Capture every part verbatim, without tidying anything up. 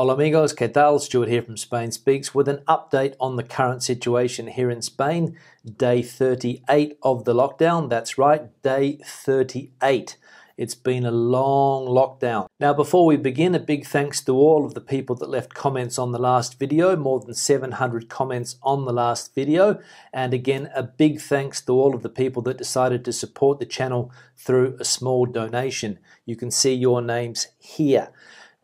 Hola amigos, ¿qué tal? Stuart here from Spain Speaks with an update on the current situation here in Spain. Day thirty-eight of the lockdown. That's right, day thirty-eight. It's been a long lockdown. Now before we begin, a big thanks to all of the people that left comments on the last video, more than seven hundred comments on the last video. And again, a big thanks to all of the people that decided to support the channel through a small donation. You can see your names here.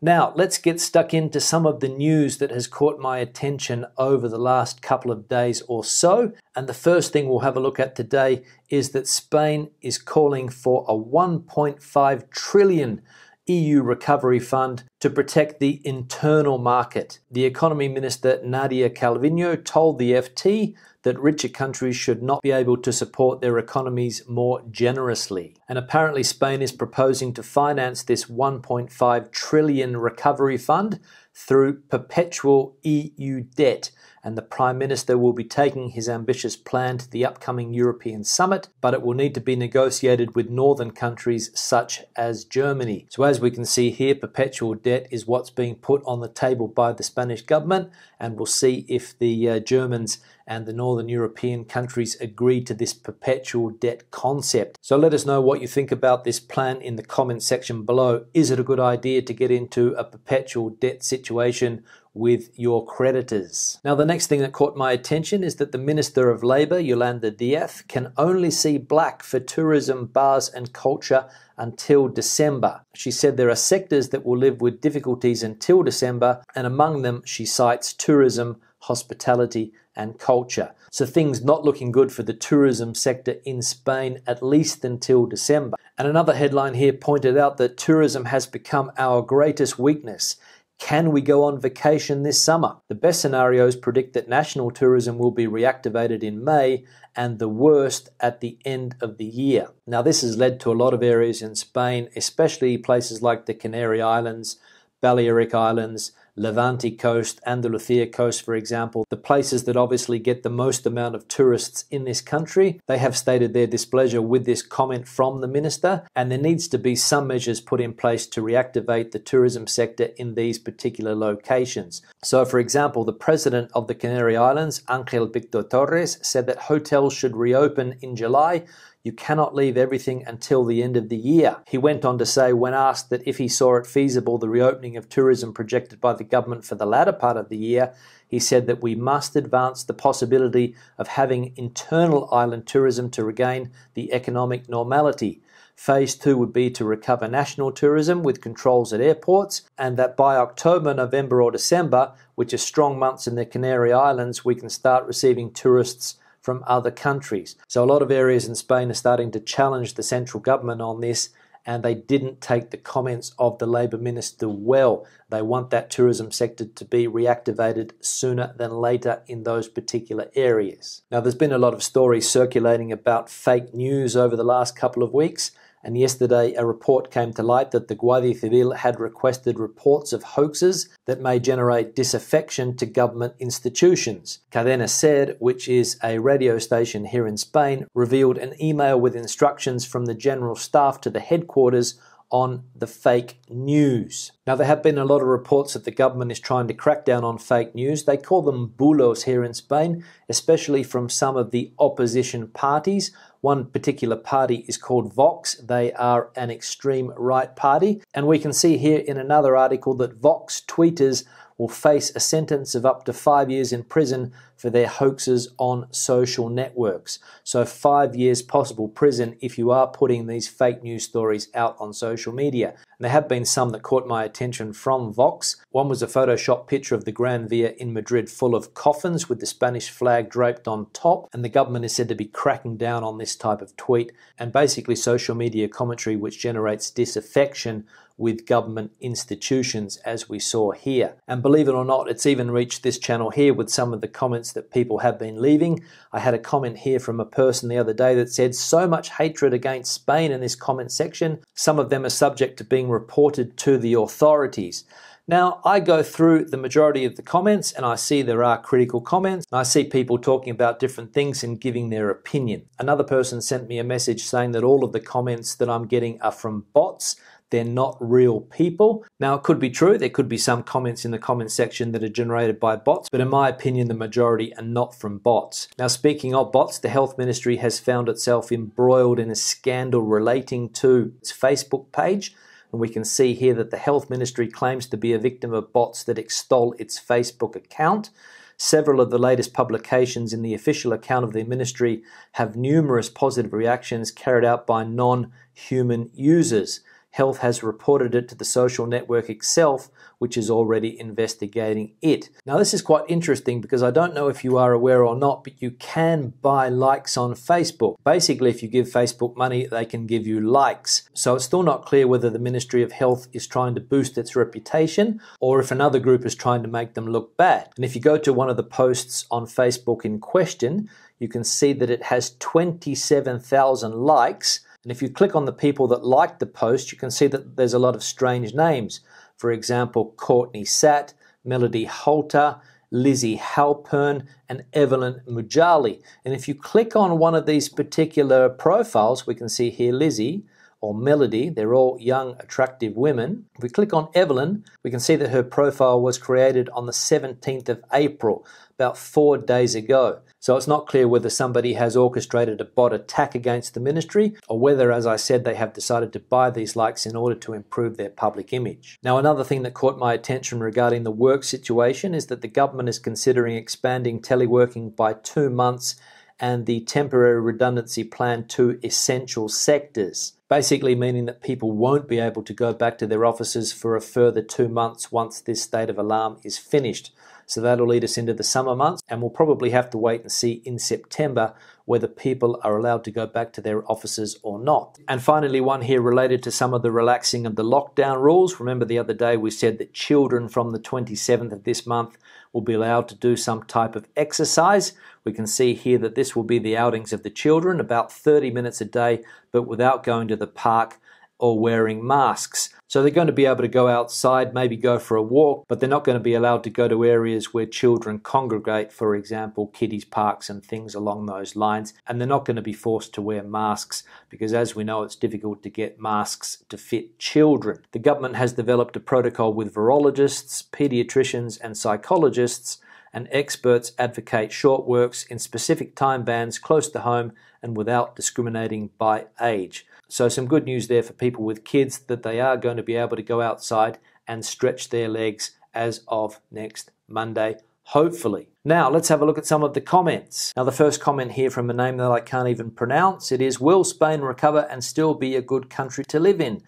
Now, let's get stuck into some of the news that has caught my attention over the last couple of days or so. And the first thing we'll have a look at today is that Spain is calling for a one point five trillion E U recovery fund to protect the internal market. The economy minister Nadia Calviño told the F T that richer countries should not be able to support their economies more generously. And apparently Spain is proposing to finance this one point five trillion recovery fund through perpetual E U debt, and the Prime Minister will be taking his ambitious plan to the upcoming European summit, but it will need to be negotiated with northern countries such as Germany. So as we can see here, perpetual debt is what's being put on the table by the Spanish government, and we'll see if the uh, Germans and the northern European countries agree to this perpetual debt concept. So let us know what you think about this plan in the comment section below. Is it a good idea to get into a perpetual debt situation with your creditors? Now the next thing that caught my attention is that the Minister of Labour, Yolanda Díez, can only see black for tourism, bars and culture until December. She said there are sectors that will live with difficulties until December, and among them she cites tourism, hospitality and culture. So things not looking good for the tourism sector in Spain, at least until December. And another headline here pointed out that tourism has become our greatest weakness. Can we go on vacation this summer? The best scenarios predict that national tourism will be reactivated in May and the worst at the end of the year. Now this has led to a lot of areas in Spain, especially places like the Canary Islands, Balearic Islands, Levante Coast, Andalucía Coast, for example, the places that obviously get the most amount of tourists in this country. They have stated their displeasure with this comment from the minister, and there needs to be some measures put in place to reactivate the tourism sector in these particular locations. So, for example, the president of the Canary Islands, Ángel Víctor Torres, said that hotels should reopen in July. You cannot leave everything until the end of the year. He went on to say, when asked that if he saw it feasible the reopening of tourism projected by the government for the latter part of the year, he said that we must advance the possibility of having internal island tourism to regain the economic normality. Phase two would be to recover national tourism with controls at airports, and that by October, November or December, which are strong months in the Canary Islands, we can start receiving tourists from other countries. So a lot of areas in Spain are starting to challenge the central government on this, and they didn't take the comments of the Labour Minister well. They want that tourism sector to be reactivated sooner than later in those particular areas. Now there's been a lot of stories circulating about fake news over the last couple of weeks, and yesterday a report came to light that the Guardia Civil had requested reports of hoaxes that may generate disaffection to government institutions. Cadena Ser, which is a radio station here in Spain, revealed an email with instructions from the general staff to the headquarters on the fake news. Now there have been a lot of reports that the government is trying to crack down on fake news. They call them bulos here in Spain, especially from some of the opposition parties. One particular party is called Vox. They are an extreme right party. And we can see here in another article that Vox tweeters will face a sentence of up to five years in prison for their hoaxes on social networks. So five years possible prison if you are putting these fake news stories out on social media. And there have been some that caught my attention from Vox. One was a Photoshop picture of the Gran Vía in Madrid full of coffins with the Spanish flag draped on top, and the government is said to be cracking down on this type of tweet and basically social media commentary which generates disaffection with government institutions, as we saw here. And believe it or not, it's even reached this channel here with some of the comments that people have been leaving. I had a comment here from a person the other day that said, so much hatred against Spain in this comment section. Some of them are subject to being reported to the authorities. Now, I go through the majority of the comments and I see there are critical comments. I see people talking about different things and giving their opinion. Another person sent me a message saying that all of the comments that I'm getting are from bots. They're not real people. Now, it could be true. There could be some comments in the comment section that are generated by bots, but in my opinion, the majority are not from bots. Now, speaking of bots, the Health Ministry has found itself embroiled in a scandal relating to its Facebook page. And we can see here that the Health Ministry claims to be a victim of bots that extol its Facebook account. Several of the latest publications in the official account of the ministry have numerous positive reactions carried out by non-human users. Health has reported it to the social network itself, which is already investigating it. Now, this is quite interesting because I don't know if you are aware or not, but you can buy likes on Facebook. Basically, if you give Facebook money, they can give you likes. So it's still not clear whether the Ministry of Health is trying to boost its reputation or if another group is trying to make them look bad. And if you go to one of the posts on Facebook in question, you can see that it has twenty-seven thousand likes. And if you click on the people that liked the post, you can see that there's a lot of strange names. For example, Courtney Satt, Melody Holter, Lizzie Halpern, and Evelyn Mujali. And if you click on one of these particular profiles, we can see here Lizzie or Melody. They're all young, attractive women. If we click on Evelyn, we can see that her profile was created on the seventeenth of April, about four days ago. So it's not clear whether somebody has orchestrated a bot attack against the ministry or whether, as I said, they have decided to buy these likes in order to improve their public image. Now, another thing that caught my attention regarding the work situation is that the government is considering expanding teleworking by two months and the temporary redundancy plan to essential sectors, basically meaning that people won't be able to go back to their offices for a further two months once this state of alarm is finished. So that'll lead us into the summer months, and we'll probably have to wait and see in September whether people are allowed to go back to their offices or not. And finally, one here related to some of the relaxing of the lockdown rules. Remember the other day we said that children from the twenty-seventh of this month will be allowed to do some type of exercise. We can see here that this will be the outings of the children, about thirty minutes a day, but without going to the park or wearing masks. So they're going to be able to go outside, maybe go for a walk, but they're not going to be allowed to go to areas where children congregate, for example, kiddies parks and things along those lines. And they're not going to be forced to wear masks because, as we know, it's difficult to get masks to fit children. The government has developed a protocol with virologists, pediatricians and psychologists, and experts advocate short works in specific time bands close to home and without discriminating by age. So some good news there for people with kids, that they are going to be able to go outside and stretch their legs as of next Monday, hopefully. Now, let's have a look at some of the comments. Now, the first comment here from a name that I can't even pronounce, it is, will Spain recover and still be a good country to live in?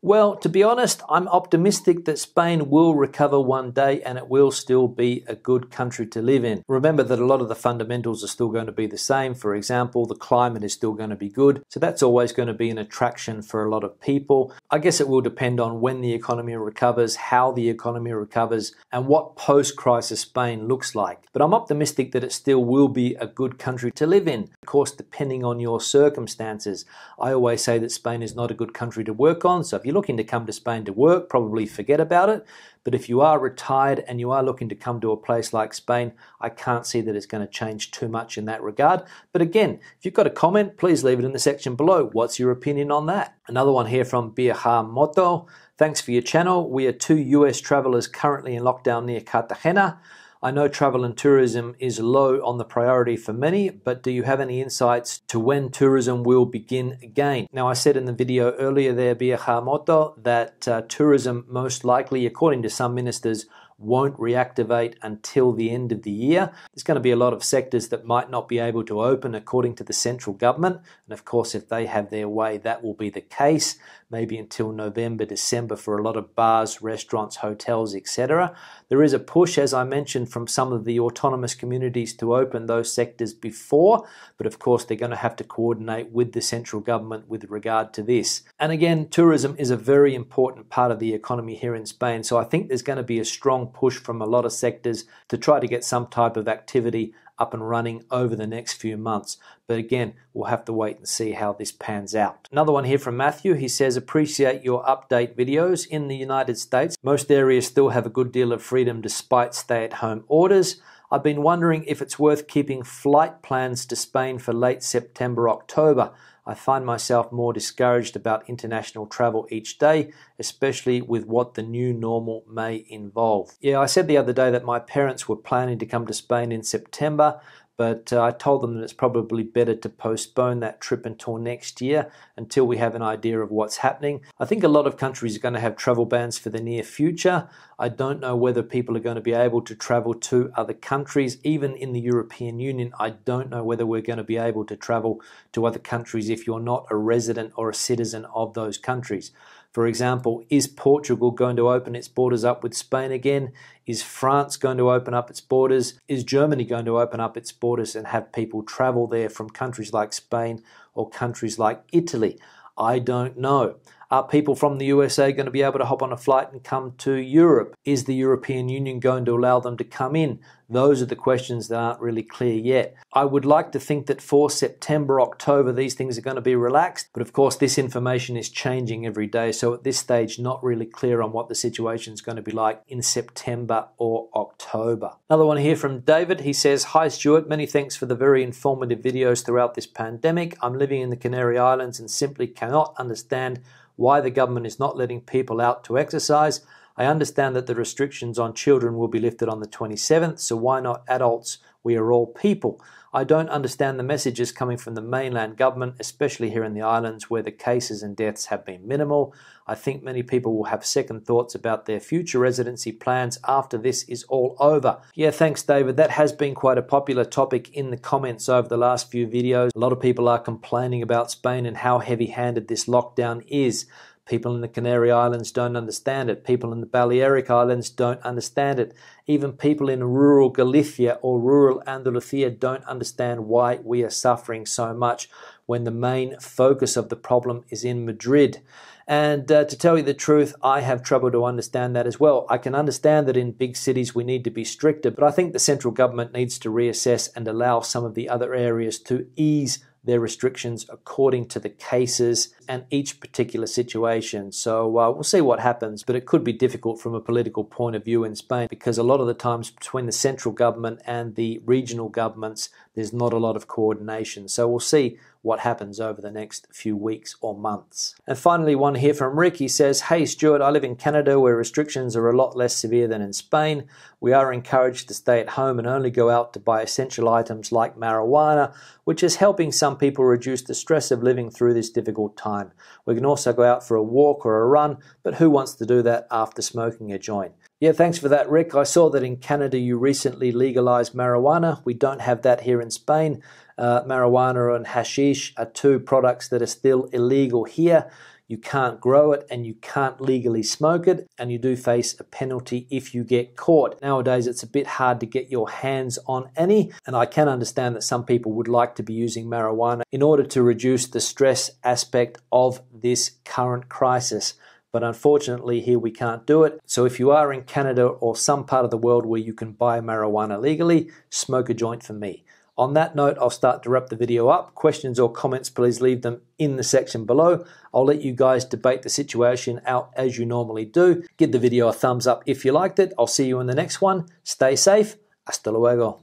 Well, to be honest, I'm optimistic that Spain will recover one day and it will still be a good country to live in. Remember that a lot of the fundamentals are still going to be the same. For example, the climate is still going to be good. So that's always going to be an attraction for a lot of people. I guess it will depend on when the economy recovers, how the economy recovers, and what post-crisis Spain looks like. But I'm optimistic that it still will be a good country to live in. Of course, depending on your circumstances. I always say that Spain is not a good country to work on. So if you're looking to come to Spain to work, probably forget about it. But if you are retired and you are looking to come to a place like Spain, I can't see that it's going to change too much in that regard. But again, if you've got a comment, please leave it in the section below. What's your opinion on that? Another one here from Biaha Moto. Thanks for your channel. We are two U S travelers currently in lockdown near Cartagena. I know travel and tourism is low on the priority for many, but do you have any insights to when tourism will begin again? Now, I said in the video earlier there, Biajamoto, that uh, tourism most likely, according to some ministers, won't reactivate until the end of the year. There's going to be a lot of sectors that might not be able to open according to the central government. And of course, if they have their way, that will be the case, maybe until November, December for a lot of bars, restaurants, hotels, et cetera. There is a push, as I mentioned, from some of the autonomous communities to open those sectors before, but of course, they're going to have to coordinate with the central government with regard to this. And again, tourism is a very important part of the economy here in Spain. So I think there's going to be a strong push from a lot of sectors to try to get some type of activity up and running over the next few months. But again, we'll have to wait and see how this pans out. Another one here from Matthew. He says, appreciate your update videos. In the United States, most areas still have a good deal of freedom despite stay-at-home orders. I've been wondering if it's worth keeping flight plans to Spain for late September, October. I find myself more discouraged about international travel each day, especially with what the new normal may involve. Yeah, I said the other day that my parents were planning to come to Spain in September, but uh, I told them that it's probably better to postpone that trip until next year, until we have an idea of what's happening. I think a lot of countries are going to have travel bans for the near future. I don't know whether people are going to be able to travel to other countries. Even in the European Union, I don't know whether we're going to be able to travel to other countries if you're not a resident or a citizen of those countries. For example, is Portugal going to open its borders up with Spain again? Is France going to open up its borders? Is Germany going to open up its borders and have people travel there from countries like Spain or countries like Italy? I don't know. Are people from the U S A going to be able to hop on a flight and come to Europe? Is the European Union going to allow them to come in? Those are the questions that aren't really clear yet. I would like to think that for September, October, these things are going to be relaxed. But of course, this information is changing every day. So at this stage, not really clear on what the situation is going to be like in September or October. Another one here from David. He says, "Hi, Stuart. Many thanks for the very informative videos throughout this pandemic. I'm living in the Canary Islands and simply cannot understand why the government is not letting people out to exercise. I understand that the restrictions on children will be lifted on the twenty-seventh, so why not adults? We are all people. I don't understand the messages coming from the mainland government, especially here in the islands where the cases and deaths have been minimal. I think many people will have second thoughts about their future residency plans after this is all over." Yeah, thanks, David. That has been quite a popular topic in the comments over the last few videos. A lot of people are complaining about Spain and how heavy-handed this lockdown is. People in the Canary Islands don't understand it. People in the Balearic Islands don't understand it. Even people in rural Galicia or rural Andalucía don't understand why we are suffering so much when the main focus of the problem is in Madrid. And uh, to tell you the truth, I have trouble to understand that as well. I can understand that in big cities we need to be stricter, but I think the central government needs to reassess and allow some of the other areas to ease their restrictions according to the cases and each particular situation. So uh, we'll see what happens, but it could be difficult from a political point of view in Spain, because a lot of the times between the central government and the regional governments, there's not a lot of coordination. So we'll see what happens over the next few weeks or months. And finally, one here from Rick. He says, "Hey Stuart, I live in Canada where restrictions are a lot less severe than in Spain. We are encouraged to stay at home and only go out to buy essential items like marijuana, which is helping some people reduce the stress of living through this difficult time. We can also go out for a walk or a run, but who wants to do that after smoking a joint?" Yeah, thanks for that, Rick. I saw that in Canada you recently legalized marijuana. We don't have that here in Spain. Uh, marijuana and hashish are two products that are still illegal here. You can't grow it and you can't legally smoke it, and you do face a penalty if you get caught. Nowadays, it's a bit hard to get your hands on any, and I can understand that some people would like to be using marijuana in order to reduce the stress aspect of this current crisis. But unfortunately, here we can't do it. So if you are in Canada or some part of the world where you can buy marijuana legally, smoke a joint for me. On that note, I'll start to wrap the video up. Questions or comments, please leave them in the section below. I'll let you guys debate the situation out as you normally do. Give the video a thumbs up if you liked it. I'll see you in the next one. Stay safe. Hasta luego.